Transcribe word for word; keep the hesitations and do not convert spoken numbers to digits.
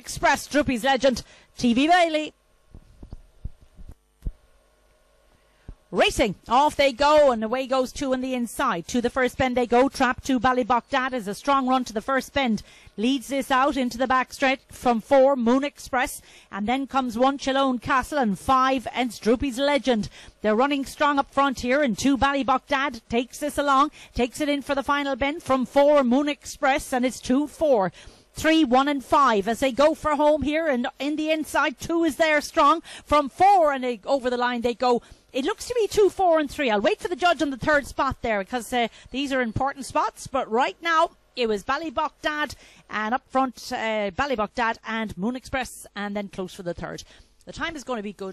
Express, Droopy's Legend, T V Bailey. Racing, off they go, and away goes two on the inside. To the first bend they go, trap two, Ballybough Dad is a strong run to the first bend. Leads this out into the back stretch from four, Moon Express, and then comes one, Shelone Castle, and five, and Droopy's Legend. They're running strong up front here, and two, Ballybough Dad takes this along, takes it in for the final bend from four, Moon Express, and it's two, four. Three, one and five as they go for home here, and in the inside two is there strong from four, and they, over the line they go. It looks to be two, four and three. I'll wait for the judge on the third spot there, because uh, these are important spots, but right now it was Ballybough Dad and up front uh, Ballybough Dad and Moon Express, and then close for the third. The time is going to be good.